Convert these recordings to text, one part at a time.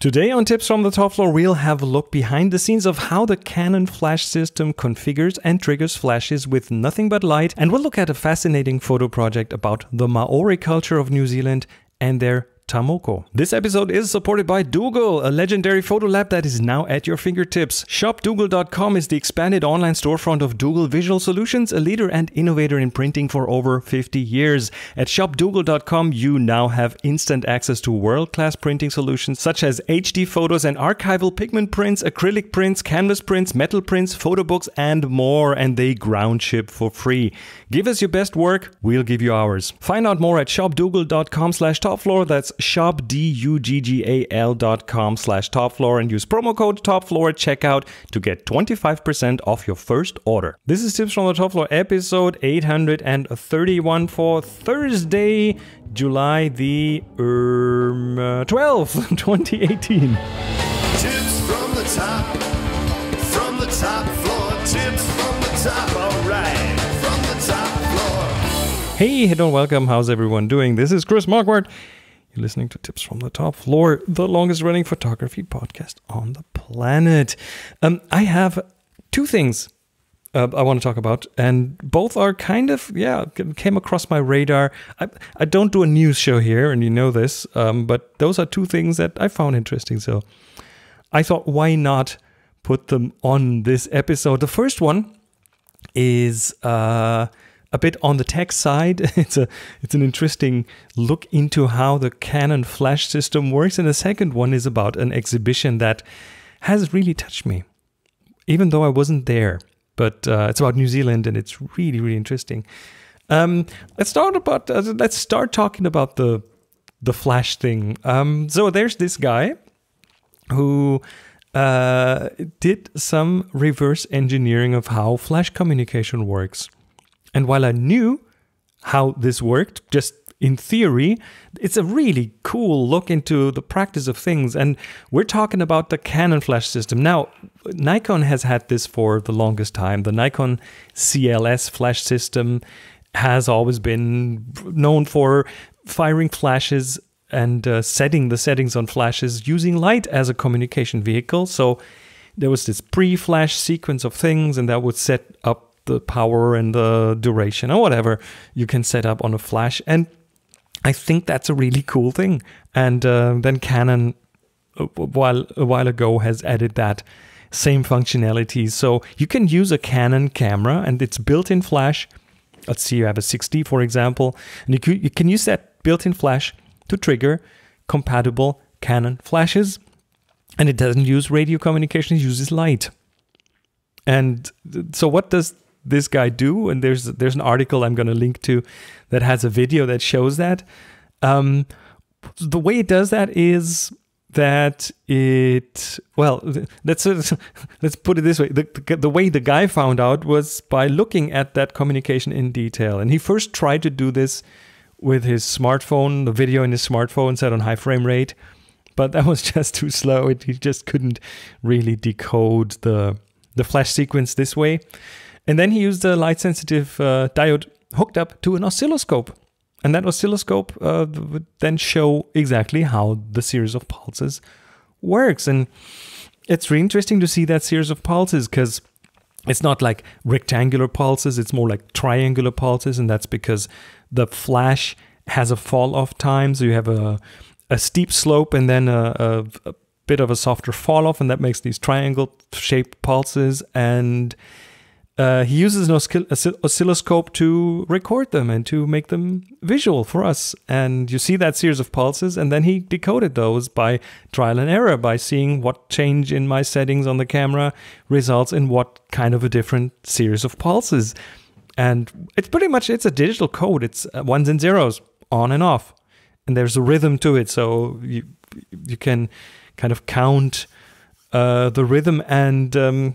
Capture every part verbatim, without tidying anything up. Today on Tips from the Top Floor, we'll have a look behind the scenes of how the Canon flash system configures and triggers flashes with nothing but light, and we'll look at a fascinating photo project about the Maori culture of New Zealand and their Tamoko. This episode is supported by Duggal, a legendary photo lab that is now at your fingertips. Shop Duggal dot com is the expanded online storefront of Duggal Visual Solutions, a leader and innovator in printing for over fifty years. At Shop Duggal dot com, you now have instant access to world-class printing solutions such as H D photos and archival pigment prints, acrylic prints, canvas prints, metal prints, photo books, and more, and they ground ship for free. Give us your best work, we'll give you ours. Find out more at Shop Duggal dot com slash top floor. That's shop duggal dot com slash top floor and use promo code topfloor at checkout to get twenty-five percent off your first order. This is Tips from the Top Floor, episode eight hundred thirty-one for Thursday, July the um, uh, twelfth, twenty eighteen. Tips from the top, from the top floor, tips from the top, all right, from the top floor. Hey, hello and welcome. How's everyone doing? This is Chris Marquardt. You're listening to Tips from the Top Floor, the longest running photography podcast on the planet. Um, I have two things uh, I want to talk about, and both are kind of, yeah, came across my radar. I, I don't do a news show here, and you know this, um, but those are two things that I found interesting. So I thought, why not put them on this episode? The first one is... Uh, A bit on the tech side. It's a it's an interesting look into how the Canon flash system works. And the second one is about an exhibition that has really touched me, even though I wasn't there. But uh, it's about New Zealand, and it's really really interesting. Um, let's start about uh, let's start talking about the the flash thing. Um, so there's this guy who uh, did some reverse engineering of how flash communication works. And while I knew how this worked, just in theory, it's a really cool look into the practice of things. And we're talking about the Canon flash system. Now, Nikon has had this for the longest time. The Nikon C L S flash system has always been known for firing flashes and uh, setting the settings on flashes using light as a communication vehicle. So there was this pre-flash sequence of things, and that would set up the power and the duration or whatever you can set up on a flash. And I think that's a really cool thing. And uh, then Canon a while, a while ago has added that same functionality. So you can use a Canon camera and it's built-in flash. Let's see, you have a six D, for example. And you can, you can use that built-in flash to trigger compatible Canon flashes. And it doesn't use radio communication, it uses light. And so what does this guy do? And there's there's an article I'm going to link to that has a video that shows that. Um, the way it does that is that it, well, let's, let's put it this way. The, the way the guy found out was by looking at that communication in detail. And he first tried to do this with his smartphone, the video in his smartphone set on high frame rate, but that was just too slow. It, he just couldn't really decode the, the flash sequence this way. And then he used a light-sensitive uh, diode hooked up to an oscilloscope. And that oscilloscope uh, would then show exactly how the series of pulses works. And it's really interesting to see that series of pulses because it's not like rectangular pulses. It's more like triangular pulses. And that's because the flash has a fall-off time. So you have a, a steep slope and then a, a, a bit of a softer fall-off. And that makes these triangle-shaped pulses. And... Uh, he uses an oscill oscill oscilloscope to record them and to make them visual for us. And you see that series of pulses, and then he decoded those by trial and error, by seeing what change in my settings on the camera results in what kind of a different series of pulses. And it's pretty much, it's a digital code. It's ones and zeros, on and off. And there's a rhythm to it, so you, you can kind of count uh, the rhythm and... Um,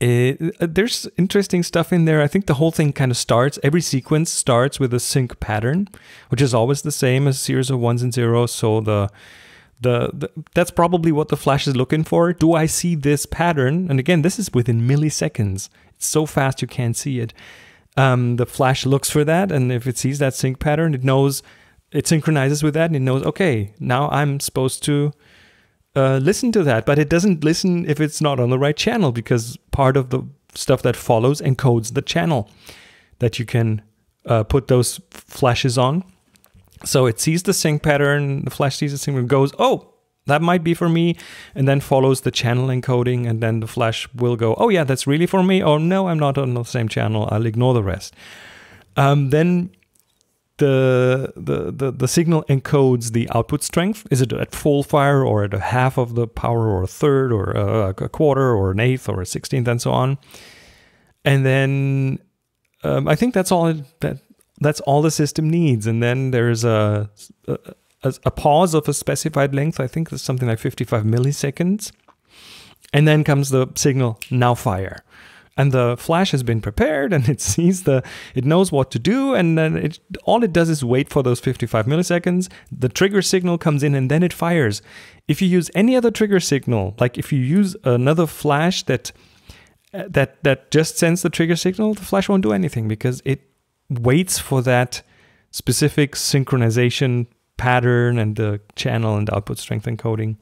It, there's interesting stuff in there. I think the whole thing kind of starts, every sequence starts with a sync pattern, which is always the same as a series of ones and zeros. So the, the the that's probably what the flash is looking for. Do I see this pattern? And again, this is within milliseconds. It's so fast you can't see it. Um, the flash looks for that, and if it sees that sync pattern, it knows, it synchronizes with that, and it knows, okay, now I'm supposed to uh, listen to that, but it doesn't listen if it's not on the right channel, because part of the stuff that follows encodes the channel that you can uh, put those flashes on. So it sees the sync pattern, the flash sees the sync and goes, oh, that might be for me, and then follows the channel encoding, and then the flash will go, oh yeah, that's really for me, or no, I'm not on the same channel, I'll ignore the rest. Um, then the, the, the, the signal encodes the output strength. Is it at full fire, or at a half of the power, or a third, or a, a quarter, or an eighth, or a sixteenth, and so on. And then um, I think that's all it, that that's all the system needs. And then there's a, a a pause of a specified length. I think that's something like fifty-five milliseconds. And then comes the signal, now fire. And the flash has been prepared, and it sees the, it knows what to do, and then it, all it does is wait for those fifty-five milliseconds. The trigger signal comes in, and then it fires. If you use any other trigger signal, like if you use another flash that, that, that just sends the trigger signal, the flash won't do anything, because it waits for that specific synchronization pattern and the channel and output strength encoding.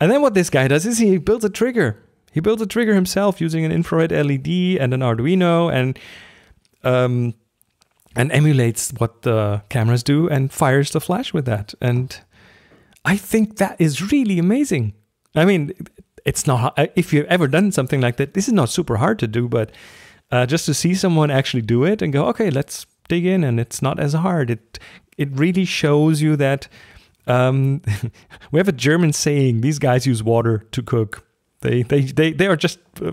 And then what this guy does is he builds a trigger. He builds a trigger himself using an infrared L E D and an Arduino, and um, and emulates what the cameras do and fires the flash with that. And I think that is really amazing. I mean, it's not, if you've ever done something like that, this is not super hard to do, but uh, just to see someone actually do it and go, okay, let's dig in, and it's not as hard. It It really shows you that um, we have a German saying: these guys use water to cook. They they they they are just uh,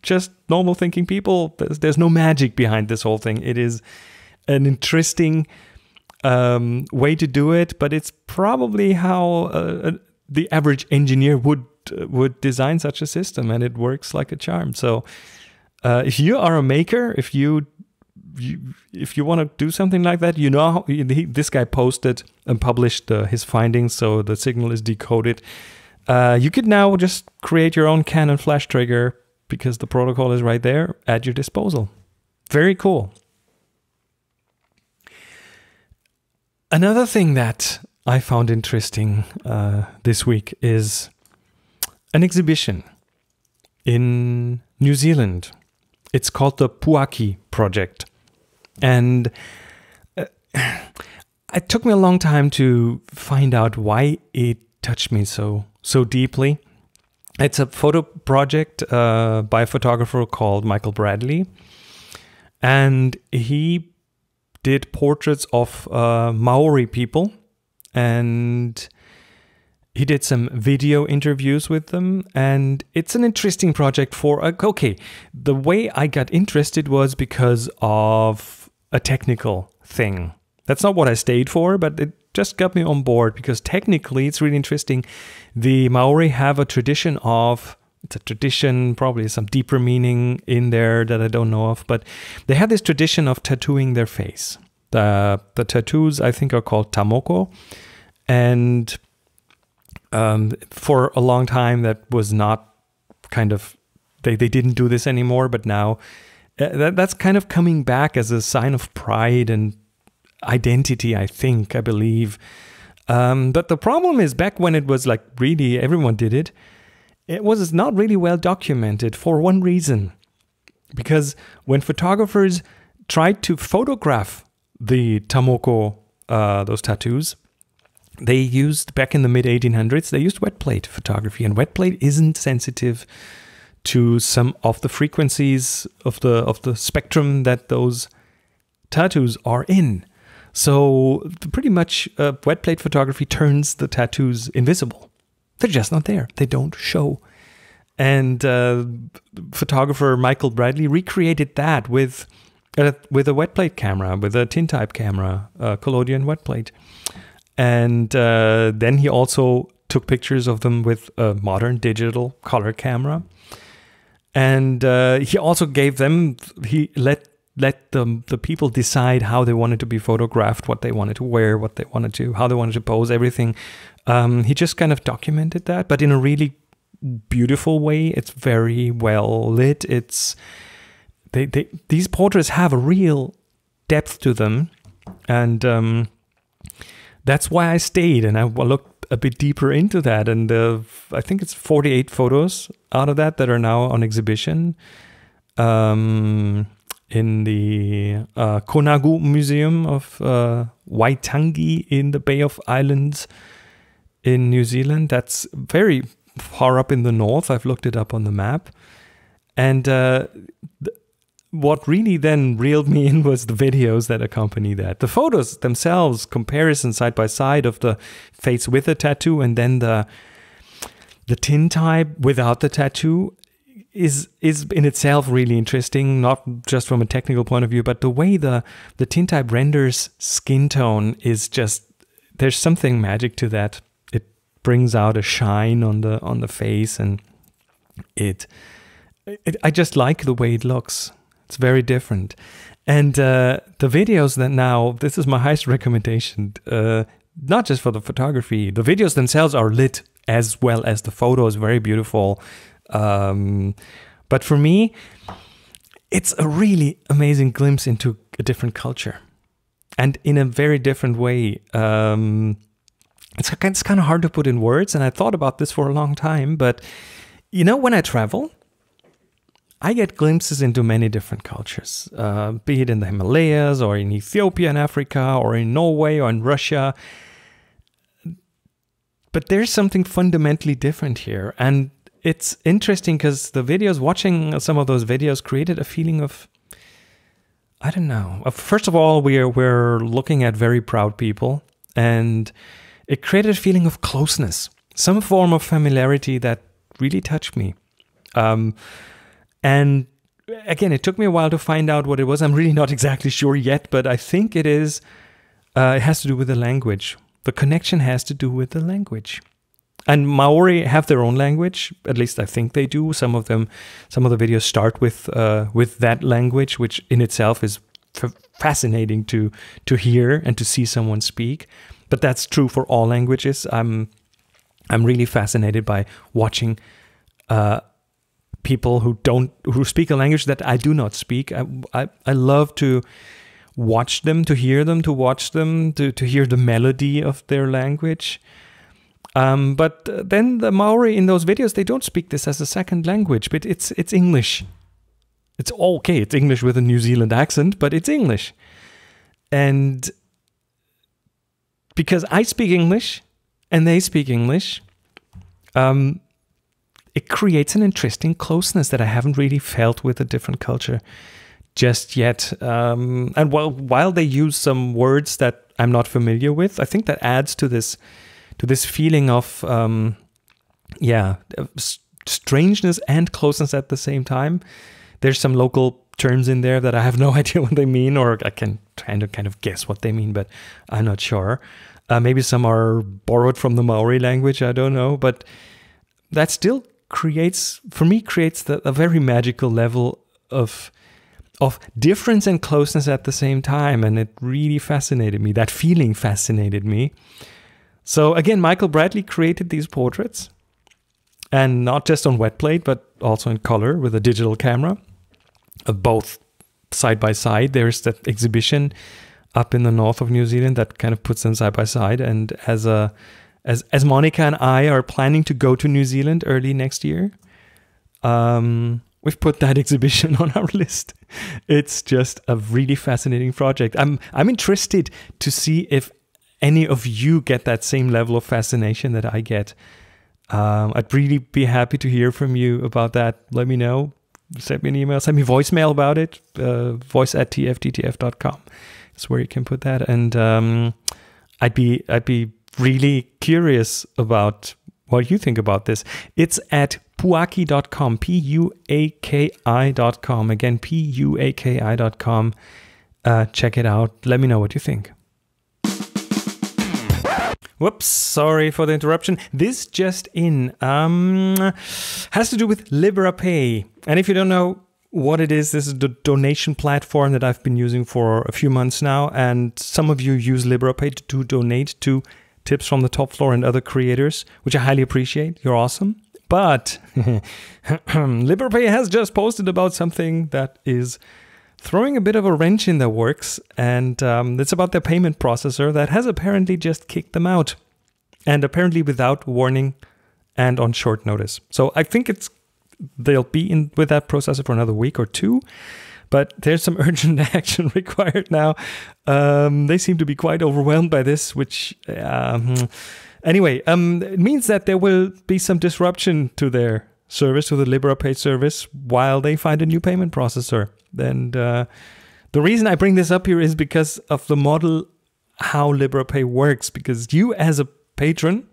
just normal thinking people. There's, there's no magic behind this whole thing. It is an interesting um, way to do it, but it's probably how uh, the average engineer would uh, would design such a system, and it works like a charm. So uh, if you are a maker, if you You, if you want to do something like that, you know, he, this guy posted and published uh, his findings, so the signal is decoded. Uh, you could now just create your own Canon flash trigger, because the protocol is right there at your disposal. Very cool. Another thing that I found interesting uh, this week is an exhibition in New Zealand. It's called the Puaki Project. And uh, it took me a long time to find out why it touched me so so deeply. It's a photo project uh, by a photographer called Michael Bradley, and he did portraits of uh, Maori people, and he did some video interviews with them, and it's an interesting project for, okay, the way I got interested was because of a technical thing. That's not what I stayed for, but it just got me on board, because technically it's really interesting. The Maori have a tradition of, it's a tradition, probably some deeper meaning in there that I don't know of, but they have this tradition of tattooing their face. The, the tattoos, I think, are called Tamoko, and Um, for a long time, that was not kind of, they, they didn't do this anymore, but now uh, that, that's kind of coming back as a sign of pride and identity, I think, I believe. Um, but the problem is, back when it was like really everyone did it, it was not really well documented for one reason. Because when photographers tried to photograph the Tamoko, uh, those tattoos, they used, back in the mid eighteen hundreds, they used wet plate photography, and wet plate isn't sensitive to some of the frequencies of the of the spectrum that those tattoos are in. So pretty much uh, wet plate photography turns the tattoos invisible. They're just not there. They don't show. And uh, photographer Michael Bradley recreated that with uh, with a wet plate camera, with a tintype camera, uh, collodion wet plate. And uh, then he also took pictures of them with a modern digital color camera. And uh, he also gave them, he let let them, the people decide how they wanted to be photographed, what they wanted to wear, what they wanted to, how they wanted to pose, everything. Um, he just kind of documented that, but in a really beautiful way. It's very well lit. It's they, they these portraits have a real depth to them, and um, that's why I stayed, and I looked a bit deeper into that. And uh, I think it's forty-eight photos out of that that are now on exhibition um, in the uh, Konagu Museum of uh, Waitangi in the Bay of Islands in New Zealand. That's very far up in the north. I've looked it up on the map. And uh, th what really then reeled me in was the videos that accompany that. The photos themselves, comparison side by side of the face with a tattoo and then the the tintype without the tattoo, is is in itself really interesting, not just from a technical point of view, but the way the the tintype renders skin tone is just, there's something magic to that. It brings out a shine on the on the face, and it, it I just like the way it looks. It's very different. And uh, the videos that now, this is my highest recommendation, uh, not just for the photography, the videos themselves are lit as well as the photos, very beautiful. Um, but for me, it's a really amazing glimpse into a different culture and in a very different way. Um, it's, it's kind of hard to put in words, and I thought about this for a long time, but you know, when I travel, I get glimpses into many different cultures, uh, be it in the Himalayas or in Ethiopia in Africa or in Norway or in Russia. But there's something fundamentally different here. And it's interesting because the videos, watching some of those videos created a feeling of, I don't know. First of all, we're, we're looking at very proud people, and it created a feeling of closeness, some form of familiarity that really touched me. Um, And again, it took me a while to find out what it was. I'm really not exactly sure yet, but I think it is, uh, it has to do with the language. The connection has to do with the language. And Maori have their own language, at least I think they do. Some of them, some of the videos start with, uh, with that language, which in itself is f fascinating to, to hear and to see someone speak. But that's true for all languages. I'm, I'm really fascinated by watching, uh, people who don't who speak a language that I do not speak. I, I, I love to watch them, to hear them, to watch them, to, to hear the melody of their language. Um, but then the Maori in those videos, they don't speak this as a second language, but it's, it's English. It's okay, it's English with a New Zealand accent, but it's English. And because I speak English and they speak English, um, it creates an interesting closeness that I haven't really felt with a different culture just yet. Um, and while, while they use some words that I'm not familiar with, I think that adds to this to this feeling of, um, yeah, strangeness and closeness at the same time. There's some local terms in there that I have no idea what they mean, or I can try to kind of guess what they mean, but I'm not sure. Uh, maybe some are borrowed from the Maori language, I don't know, but that still creates, for me, creates the, a very magical level of of difference and closeness at the same time. And it really fascinated me. That feeling fascinated me. So again, Michael Bradley created these portraits, and not just on wet plate, but also in color with a digital camera, of both side by side. There's that exhibition up in the north of New Zealand that kind of puts them side by side. And as a As, as Monica and I are planning to go to New Zealand early next year, um, we've put that exhibition on our list. It's just a really fascinating project. I'm, I'm interested to see if any of you get that same level of fascination that I get. Um, I'd really be happy to hear from you about that. Let me know. Send me an email. Send me voicemail about it. Uh, voice at t f d t f dot com. That's where you can put that. And um, I'd be... I'd be really curious about what you think about this. It's at puaki dot com, P U A K I dot com. Again, P U A K I dot com. Uh, check it out. Let me know what you think. Whoops, sorry for the interruption. This just in um, has to do with Liberapay. And if you don't know what it is, this is the donation platform that I've been using for a few months now. And some of you use Liberapay to, to donate to Tips from the Top Floor and other creators, which I highly appreciate. You're awesome. But Liberapay has just posted about something that is throwing a bit of a wrench in their works, and um, it's about their payment processor that has apparently just kicked them out. and apparently without warning and on short notice. So I think it's they'll be in with that processor for another week or two, but there's some urgent action required now. Um, they seem to be quite overwhelmed by this, which um, anyway, um, it means that there will be some disruption to their service, to the Liberapay service, while they find a new payment processor. And uh, the reason I bring this up here is because of the model how Liberapay works, because you as a patron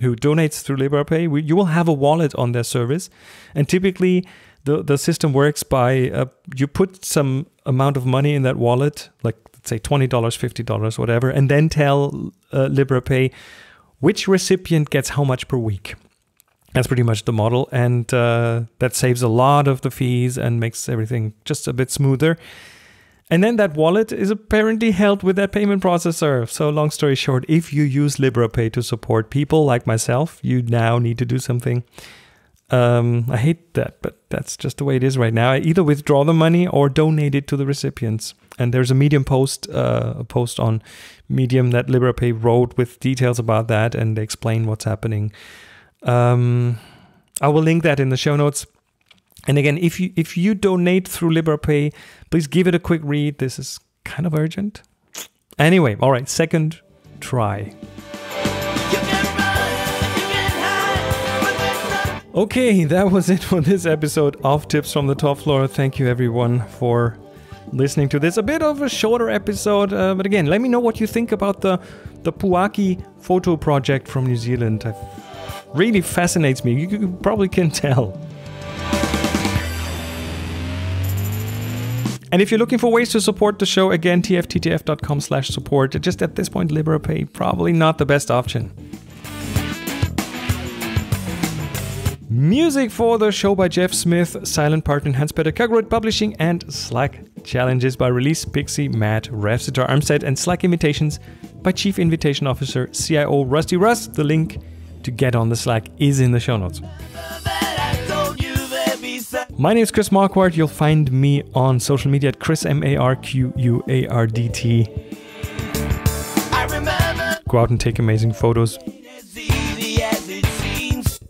who donates through Liberapay, you will have a wallet on their service. And typically the, the system works by uh, you put some amount of money in that wallet, like say twenty dollars, fifty dollars, whatever, and then tell uh, Liberapay which recipient gets how much per week. That's pretty much the model, and uh, that saves a lot of the fees and makes everything just a bit smoother. And then that wallet is apparently held with that payment processor. So long story short, if you use Liberapay to support people like myself, you now need to do something. Um, I hate that, but that's just the way it is right now. I either withdraw the money or donate it to the recipients. And there's a Medium post, uh, a post on Medium that Liberapay wrote with details about that, and they explain what's happening. Um, I will link that in the show notes. And again, if you if you donate through Liberapay, please give it a quick read. This is kind of urgent. Anyway, all right, second try. Okay, that was it for this episode of Tips from the Top Floor. Thank you everyone for listening to this. A bit of a shorter episode, uh, but again, let me know what you think about the, the Puaki photo project from New Zealand. It really fascinates me. You, you probably can tell. And if you're looking for ways to support the show, again, t f t t f dot com slash support. Just at this point, Liberapay, probably not the best option. Music for the show by Jeff Smith, silent partner in Hans Peter Kagerroid Publishing, and Slack Challenges by Release Pixie, Matt Revsitar Armstead, and Slack Invitations by Chief Invitation Officer C I O Rusty Russ. The link to get on the Slack is in the show notes. My name is Chris Marquardt. You'll find me on social media at Chris M A R Q U A R D T. Go out and take amazing photos.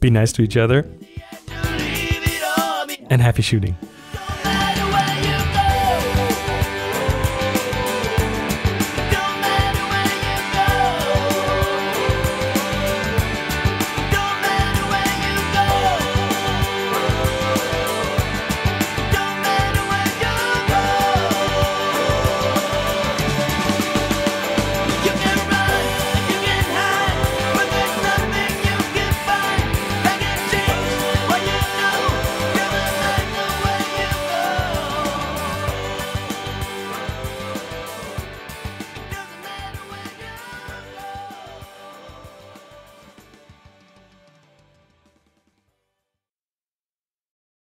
Be nice to each other. And happy shooting.